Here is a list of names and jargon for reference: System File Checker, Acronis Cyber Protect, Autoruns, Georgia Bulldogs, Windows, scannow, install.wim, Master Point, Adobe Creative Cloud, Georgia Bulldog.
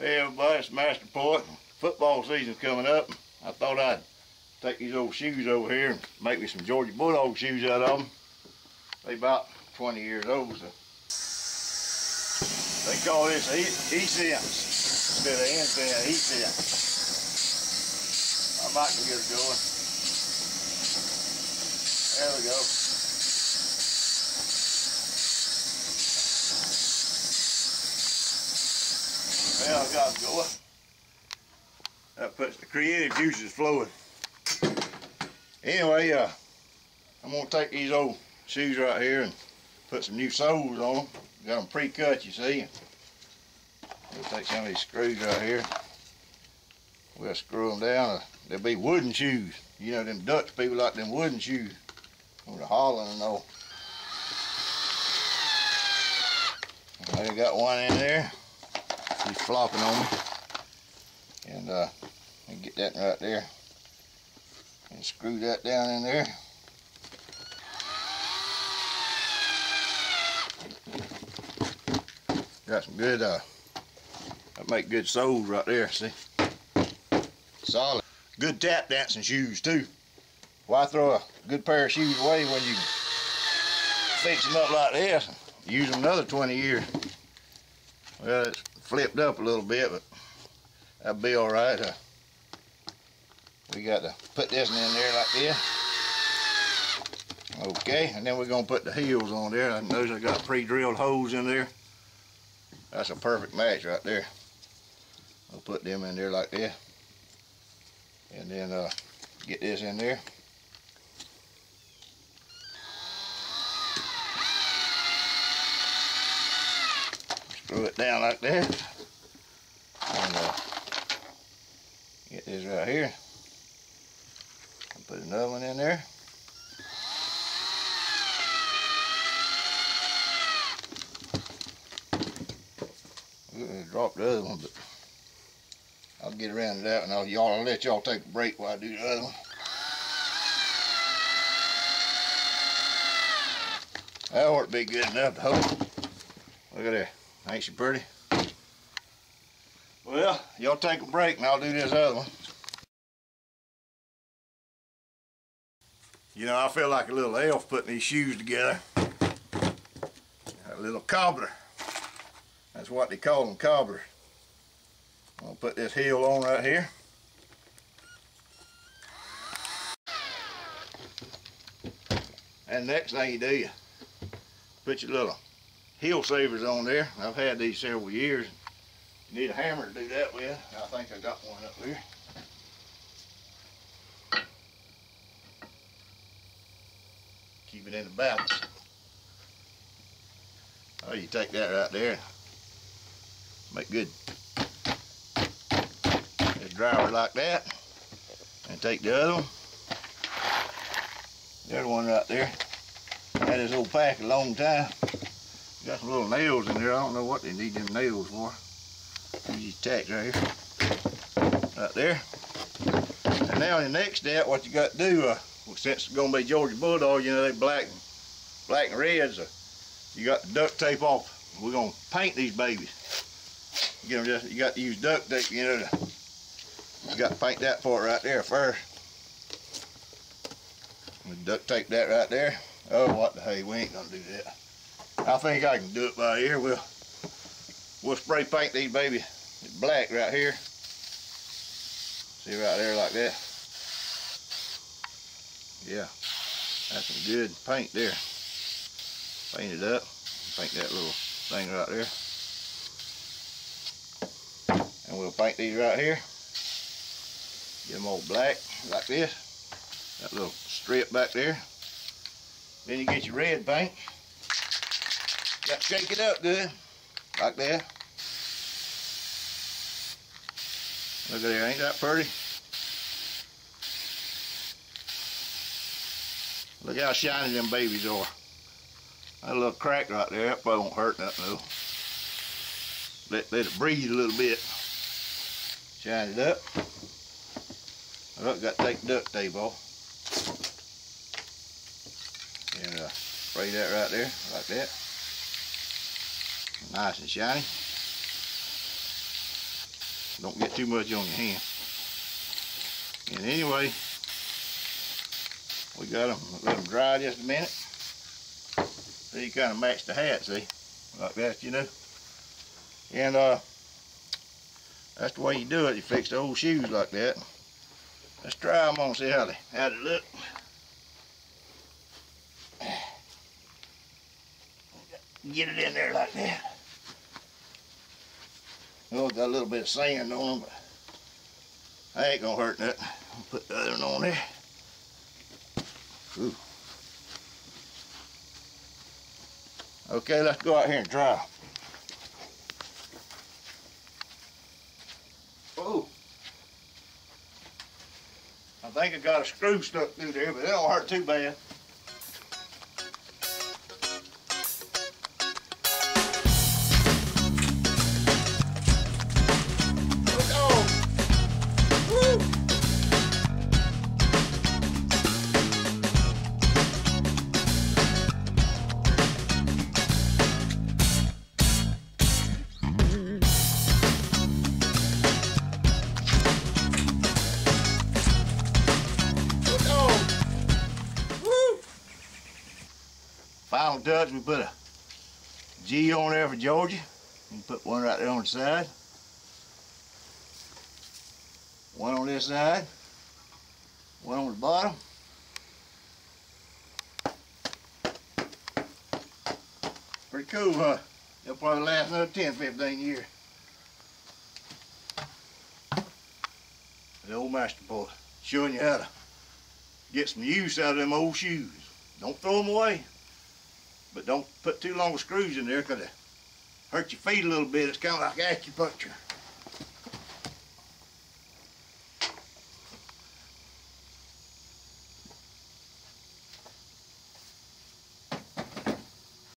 Hey everybody, it's Master Point. Football season's coming up. I thought I'd take these old shoes over here and make me some Georgia Bulldog shoes out of them. They about 20 years old, so they call this e-sense. Bit of incense, e-sense. I might get it going. There we go. Well, I got it going. That puts the creative juices flowing. Anyway, I'm going to take these old shoes right here and put some new soles on them. Got them pre-cut, you see. We'll take some of these screws right here. We'll screw them down. They'll be wooden shoes. You know, them Dutch people like them wooden shoes. Over to Holland and all. I got one in there. He's flopping on me. And I get that right there. And screw that down in there. Got some good, that make good soles right there, see? Solid. Good tap dancing shoes too. Why throw a good pair of shoes away when you fix them up like this and use them another 20 years? Well, it's flipped up a little bit, but that'll be all right. We got to put this in there like this. Okay, and then we're going to put the heels on there. I notice I got pre-drilled holes in there. That's a perfect match right there. We'll put them in there like this. And then get this in there. Screw it down like that. And get this right here. And put another one in there. We're going to drop the other one, but I'll get around to that and I'll let y'all take a break while I do the other one. That ought to be good enough to hold. Look at there. Ain't she pretty? Well, y'all take a break and I'll do this other one. You know, I feel like a little elf putting these shoes together. A little cobbler. That's what they call them, cobblers. I'm going to put this heel on right here. And next thing you do, you put your little heel savers on there. I've had these several years. You need a hammer to do that with. I think I got one up here. Keep it in the balance. Oh, you take that right there. Make good. Driver like that, and take the other one. There's one right there. Had this old pack a long time. Got some little nails in there. I don't know what they need them nails for. These tacks right here, right there. And now the next step, what you got to do? Well, since it's gonna be Georgia Bulldog, you know they black and reds. You got to duct tape off. We're gonna paint these babies. You get them just. You got to use duct tape. You know. You got to paint that part right there first. We duct tape that right there. Oh, what the hey, we ain't gonna do that. I think I can do it by ear. We'll spray paint these baby black right here. See right there like that. Yeah, that's some good paint there. Paint it up. Paint that little thing right there. And we'll paint these right here. Get them all black, like this. That little strip back there. Then you get your red paint. Got to shake it up good, like that. Look at there, ain't that pretty? Look how shiny them babies are. That little crack right there, that probably won't hurt nothing though. Let it breathe a little bit. Shine it up. Look, got to take duct tape off. And spray that right there, like that. Nice and shiny. Don't get too much on your hand. And anyway, we got them, let them dry just a minute. See, you kind of match the hat, see, like that, you know. And that's the way you do it. You fix the old shoes like that. Let's try them on, see how they look. Get it in there like that. Oh, got a little bit of sand on them, but I ain't gonna hurt nothing. I'll put the other one on there. Ooh. Okay, let's go out here and dry. Oh, I think I got a screw stuck through there, but it don't hurt too bad. Final touch, we put a G on there for Georgia. We put one right there on the side. One on this side. One on the bottom. Pretty cool, huh? They'll probably last another 10, 15 years. The old Master Point, showing you how to get some use out of them old shoes. Don't throw them away. But don't put too long screws in there because it hurt your feet a little bit. It's kind of like acupuncture.